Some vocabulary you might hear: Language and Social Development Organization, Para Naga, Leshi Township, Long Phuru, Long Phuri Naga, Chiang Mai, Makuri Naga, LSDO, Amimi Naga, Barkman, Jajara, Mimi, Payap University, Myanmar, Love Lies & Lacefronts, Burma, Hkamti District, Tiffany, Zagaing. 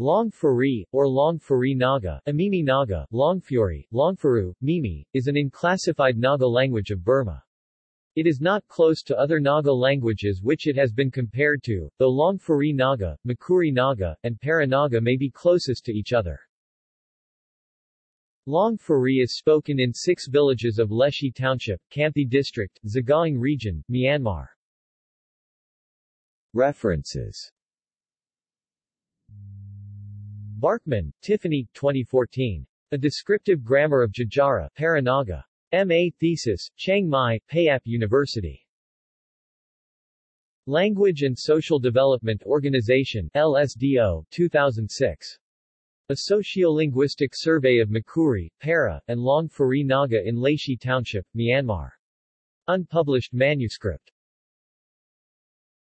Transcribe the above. Long Phuri, or Long Phuri Naga, Amimi Naga, Long Phuri, Long Phuru, Mimi, is an unclassified Naga language of Burma. It is not close to other Naga languages which it has been compared to, though Long Phuri Naga, Makuri Naga, and Para Naga may be closest to each other. Long Phuri is spoken in 6 villages of Leshi Township, Hkamti District, Zagaing Region, Myanmar. References. Barkman, Tiffany, 2014. A Descriptive Grammar of Jajara, Para Naga. M.A. Thesis, Chiang Mai, Payap University. Language and Social Development Organization, LSDO, 2006. A Sociolinguistic Survey of Makuri, Para, and Long Phuri Naga in Leshi Township, Myanmar. Unpublished manuscript.